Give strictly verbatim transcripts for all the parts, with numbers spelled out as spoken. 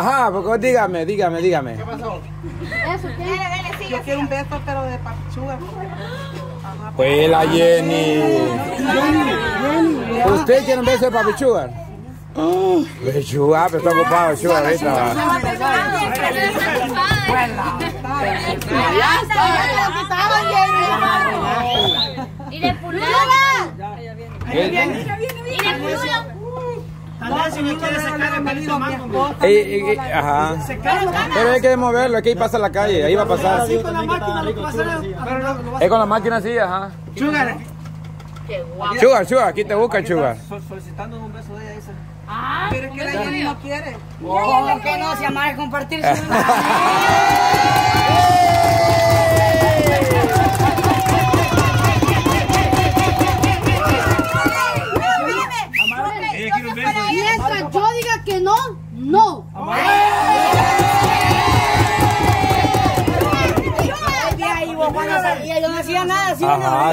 Ajá, porque dígame, dígame, dígame. ¿Qué pasó? Eso, ¿qué? Dale, dale, sigue, yo quiero un beso, pero de Papysugar. Pues la Jenny. ¿Usted quiere un beso de Papysugar? Oh, Papysugar, pero está ocupado, Papysugar, ahorita. Y de pulula. Tal vez si no quiere sacar el marido más con vos. Ajá. Pero hay que moverlo, aquí pasa la calle, ahí va a pasar. Sí, con la máquina lo que pasa. Es con la máquina, sí, ajá. Sugar. Qué guapo. Sugar, Sugar, aquí te buscan, Sugar. Solicitando un beso de ella, dice. Ah, pero es que la gente no quiere. ¿Por qué no? Si amar es compartir. Mientras yo diga que no, no. Ahí vos cuando salía yo no hacía nada. Si ajá,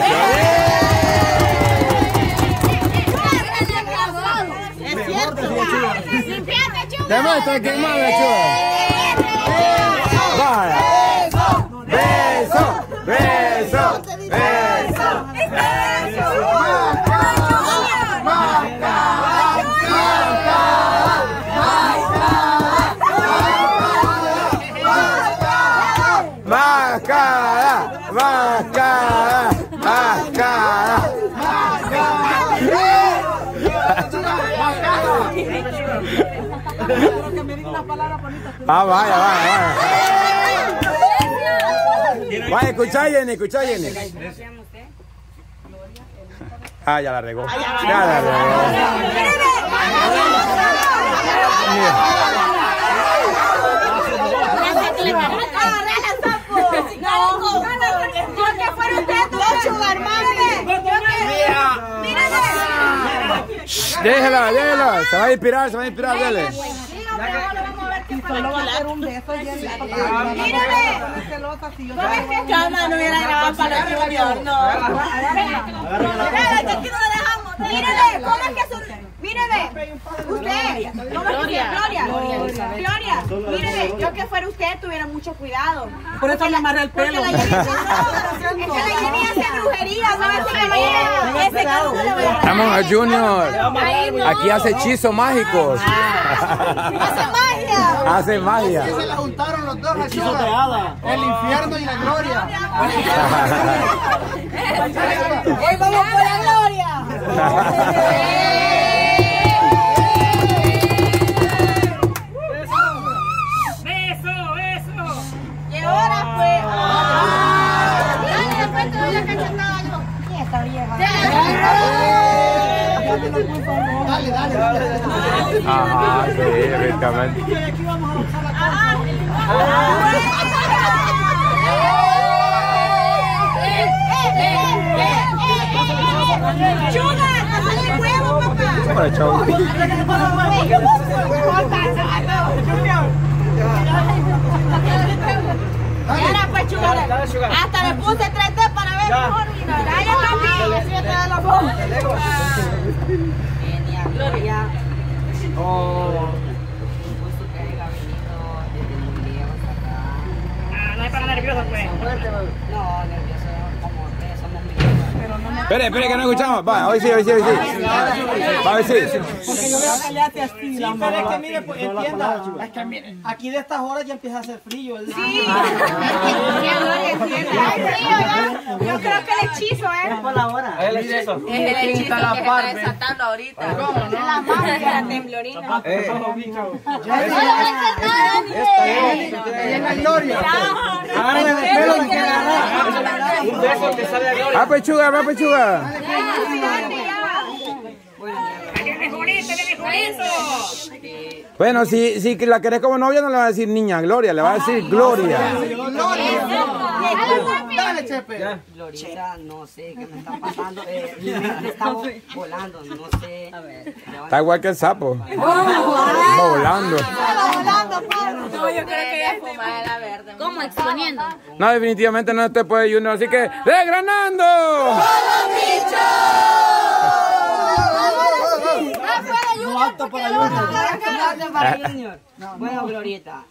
no. Es cierto. Limpiate, Chuga. Demuestra que mueve, Chuga. Beso, beso, beso, beso, beso. Mascara, mascara, mascara, ah, vaya, vaya, vaya. Vaya, escuchá, Jenny, escuchá, Jenny. Ah, ya la regó. Ya la regó. Déjela, déjela, se va a inspirar, se va a inspirar, dele. Mírame, no hubiera grabado para el anterior, no. Aquí no dejamos. Mírame, ¿cómo es que su? Mírame, usted, ¿cómo es que Gloria? Gloria, mírame, yo que fuera usted tuviera mucho cuidado. Por eso le amarré el pelo. Es que la Jenny hace brujería, ¿sabes qué me ese caso le voy a dar? Junior, aquí hace hechizos mágicos. Hace magia. Hace magia. Se la juntaron los dos hechizos de hada. El infierno y la gloria. Hoy vamos por la gloria. Dale, dale, dale. Ajá, sí, efectivamente. Y aquí vamos a buscar la casa. ¡Chuga! ¡Hazle huevo, papá! ¡Para, chau! ¡Era, pues, Chuga! Hasta le puse tres D para ver mejor. ¡Dale, papi! ¡Yo te doy la voz! Gloria. Oh. Un gusto que haya venido desde Hungría hasta acá. Ah, no hay para nervioso, pues. No, nervioso como ustedes somos millones. Espere, espere, que no escuchamos. Va, hoy sí, hoy sí, hoy sí. Va, hoy sí. Porque yo veo que le hace así. Sí, pero es que mire, pues, entienda. Es que mire, aquí de estas horas ya empieza a hacer frío, ¿verdad? Sí. Yo creo que el hechizo, ¿eh? Es por la hora. Es el hechizo. Es el hechizo que está desatando ahorita. ¿Cómo, no? Es la máscara temblorina. Eh. No le dice nada, es la gloria. Agárrale el pelo y que agarra. Un beso que sale a gloria. ¡Va, Pechuga! ¡Va, Pechuga! Bueno, si, si la querés como novia, no le va a decir niña Gloria, le va a decir Gloria. Dale, Chepe. Gloriera, no sé qué me está pasando. Eh, me está volando, no sé. A ver, está igual que el sapo. Oh, va volando. Va volando, Pablo. No, yo creo que ella fumaba la verde. ¿Cómo? Exponiendo. No, definitivamente no te puede Junior, así que ¡desgranando! ¡Vamos, bicho! ¡Vamos, bicho! no apto para Junior. No apto para Junior. Bueno, Glorieta.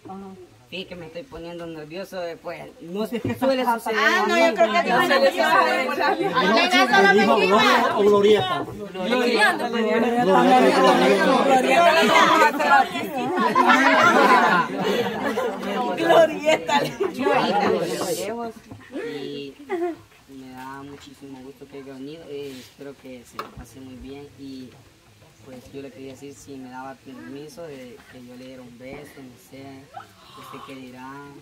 Sí, que me estoy poniendo nervioso después. No sé qué suele suceder. Ah, no, yo creo que te van a empezar. Glorieta. Glorieta. Glorieta. Glorieta. Y me da muchísimo gusto que haya venido. Espero que se lo pase muy bien. Y pues yo le quería decir si me daba permiso de que yo le diera un beso, no sé, no sé qué dirán.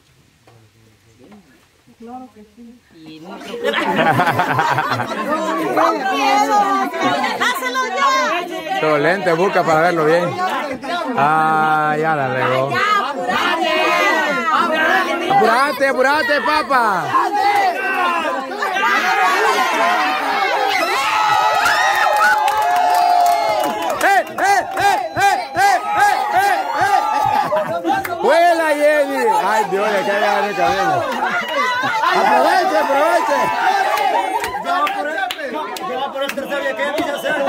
Claro que sí. Y no te preocupes. ¡Pásalo ya! Tu lente busca para verlo bien. Ah, ya la regó. ¡Apurate, apurate, papá! ¡Vuela, Jenny! ¡Ay, Dios, le cae a el cabello! ¡Aproveche, aproveche! ¡Ya va por el tercero! ¿Qué voy a hacer? ¡No,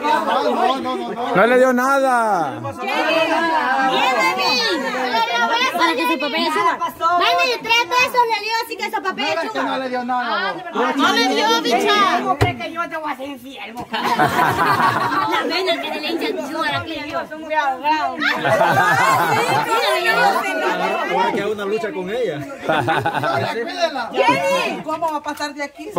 no, no! ¡No le dio nada! Para que su papel le suba. Bueno, tres pesos le dio, así que su papel le suba. No le dio nada. No le dio, bicha. ¿Cómo crees que yo te voy a hacer infiel? La pena que le hincha el suba a que yo. Son muy ahogados. Ahora que hay una lucha con ella. Jenny, ¿cómo va a pasar de aquí?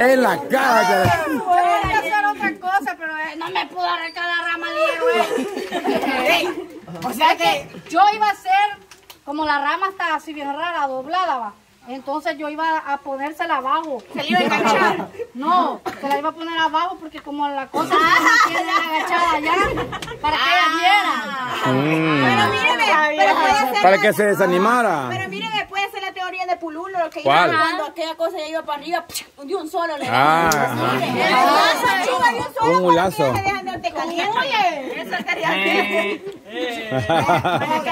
En la cara. Yo quería hacer otra cosa, pero no me pudo arrancar la rama libre, güey. O sea que yo iba a hacer, como la rama está así bien rara, doblada, va. Entonces yo iba a ponérsela abajo. ¿Se le iba a enganchar? No, se la iba a poner abajo porque como la cosa se tiene agachada allá, para que ah, ella viera. Mm. Pero míreme, pero puede hacer para la, que se desanimara. Pero míreme, puede hacer la teoría de Pululo, lo que iba cuando aquella cosa ya iba para arriba, de un solo le ah, ah, un mulazo. Eso quería hacer. Para que allá no te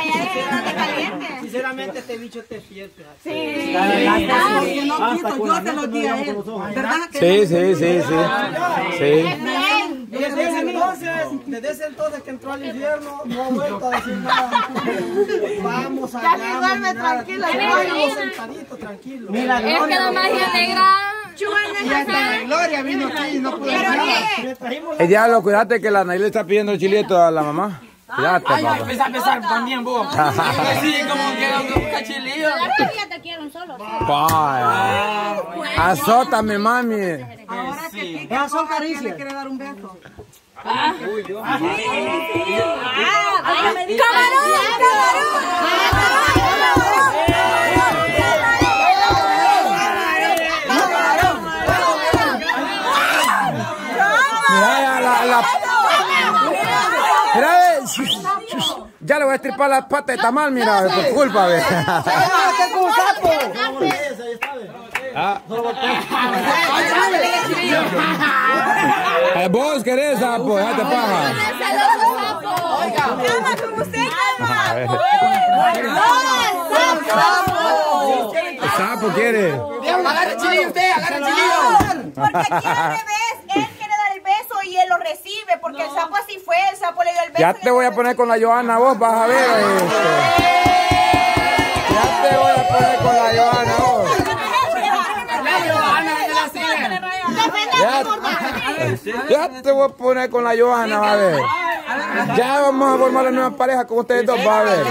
caliente. Sinceramente este bicho te fiesta. Sí. Yo te lo di a él. Sí, sí, sí, sí. Desde ese entonces, desde ese entonces que entró al infierno, no ha vuelto a decir nada. Vamos a ver. Ya duerme tranquilo, sentadito, tranquilo. Mira, es que la magia negra. Y hasta la Gloria vino aquí y no pudo nada. Ya lo cuidaste que la Naila le está pidiendo chilito a la mamá. Ya te va. Empecé a empezar también vos. Sí, como que aunque busca chilillo. La rabia te quiero un solo. Vaya. Azótame, mami. Ahora que te son caricias. ¿Le quiere dar un beso? Ah, uy, yo. ¡Ah! ¡Camarón! ¡Camarón! Ya le voy a estripar las patas de tamal, mira, por culpa, ve. Vos querés, sapo, déjate paja. Sapo quiere. Agarra chilillo usted, agarra chilillo. Porque aquí al revés, él quiere dar el beso y él lo recibe, porque el sapo así fue, el sapo le dio el beso. Ya te voy a poner con la Johanna, vos vas a ver. Ya te voy a poner con la Johanna, vos. Ya, ya te voy a poner con la Johanna, va a ver. Ya vamos a formar la nueva pareja con ustedes dos, va a ver.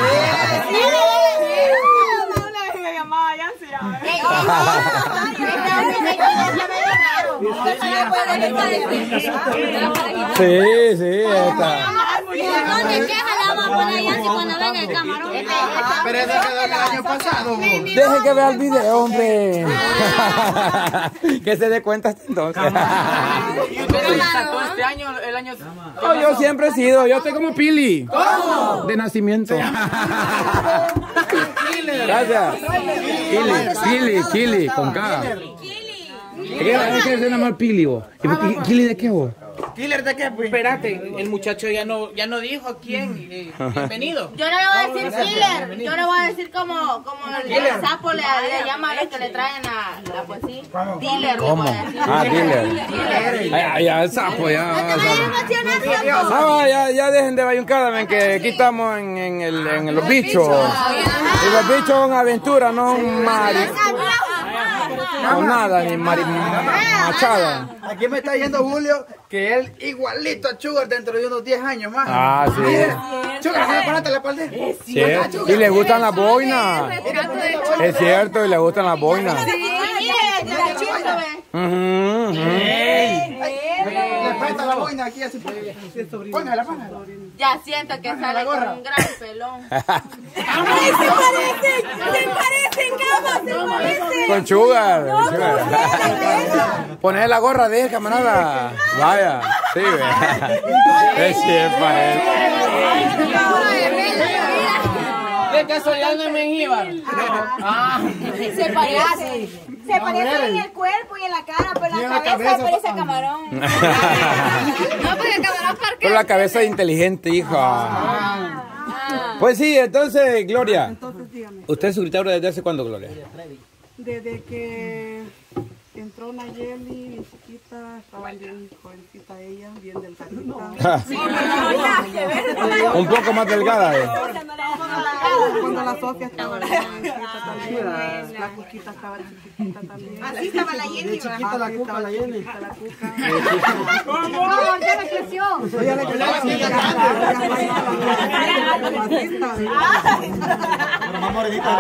Sí, sí, está. ¿Dónde queja la vamos a poner allá si cuando venga el camarón? Pero eso quedó el año pasado. Deje que vea el video, hombre. Que se dé cuenta hasta entonces. Este año, el año... Oh, yo siempre he sido, yo estoy como Pili. ¿Cómo? De nacimiento. Gracias. Pili, Pili, Pili, con K. ¿Qué quieres decir nomás Pili vos? ¿Pili de qué vos? Killer de qué, pues. Espérate, el muchacho ya no, ya no dijo a quién. Eh, bienvenido. Yo no le voy a decir killer. Yo le voy a decir como, como el sapo le, le llama a los que le traen a la pues sí. Dealer. ¿Cómo? Ah, dealer. Ya, ya, el sapo, ya. No, ya, ya dejen de bayuncar, ven que aquí estamos en, en, el, en los bichos. Y los bichos son aventura, no un mar. No nada, ni machada. Aquí me está diciendo Julio que él igualito a Sugar dentro de unos diez años más. Ah, sí. Sugar, ¿sabes pararte la espalda? Es cierto. Y le gustan las boinas. Es cierto, y le gustan las boinas. Sí, le falta la boina aquí así. Póngale la mano. Ya siento que sale con un gran pelón. ¡Se parecen! ¡Se parecen, camas! ¡Se parecen! Con Sugar. Poner la gorra de él, camarada. Vaya, sí, ve. Es cierto, él. De casualidad no es Mengíbar. Se parece. Se parece en el cuerpo y en la cara, pero la cabeza parece a camarón. No, porque camarón parque. Pero la cabeza es inteligente, hija. Pues sí, entonces, Gloria. ¿Usted es suscriptora desde hace cuándo, Gloria? Desde que... entró Nayeli, mi chiquita, estaba bien jovencita ella, bien delgadita. Sí, un poco más delgada, ¿eh? Cuando la Sofía estaba bien chiquita también, la Cuquita estaba chiquitita también. Así estaba la Jenny, chiquita la Cuca, la Jenny. La Cuca. No, ya le creció. Ya le creció. Mamá morenita.